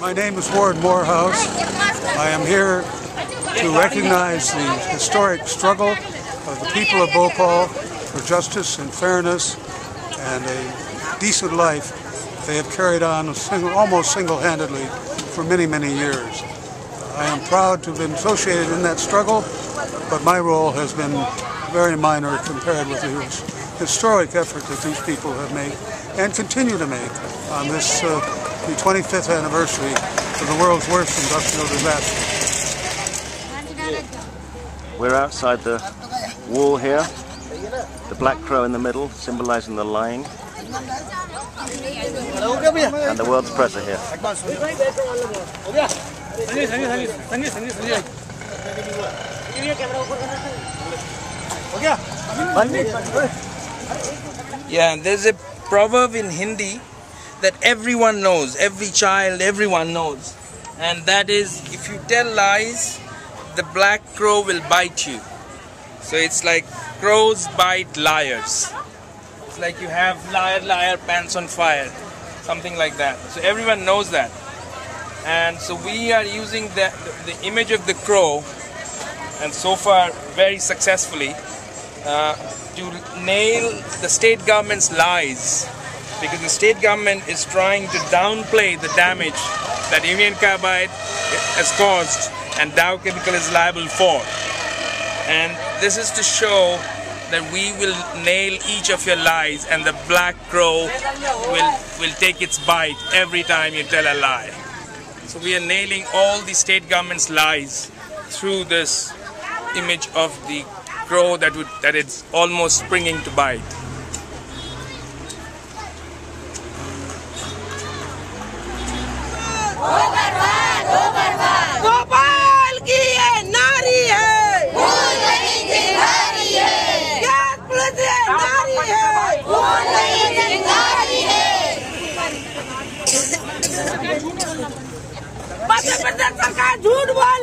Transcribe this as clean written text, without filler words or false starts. My name is Ward Morehouse. I am here to recognize the historic struggle of the people of Bhopal for justice and fairness and a decent life they have carried on almost single-handedly for many, many years. I am proud to have been associated in that struggle, but my role has been very minor compared with the historic effort that these people have made and continue to make on this the 25th anniversary of the world's worst industrial disaster. We're outside the wall here, the black crow in the middle symbolizing the lion, and the world's pressure here. Yeah, there's a proverb in Hindi that everyone knows, every child, everyone knows. And that is, if you tell lies, the black crow will bite you. So it's like crows bite liars. It's like you have liar, liar, pants on fire. Something like that. So everyone knows that. And so we are using the image of the crow, and so far very successfully, to nail the state government's lies. Because the state government is trying to downplay the damage that Union Carbide has caused and Dow Chemical is liable for. And this is to show that we will nail each of your lies, and the black crow will take its bite every time you tell a lie. So we are nailing all the state government's lies through this image of the crow that it's almost springing to bite. Bhopal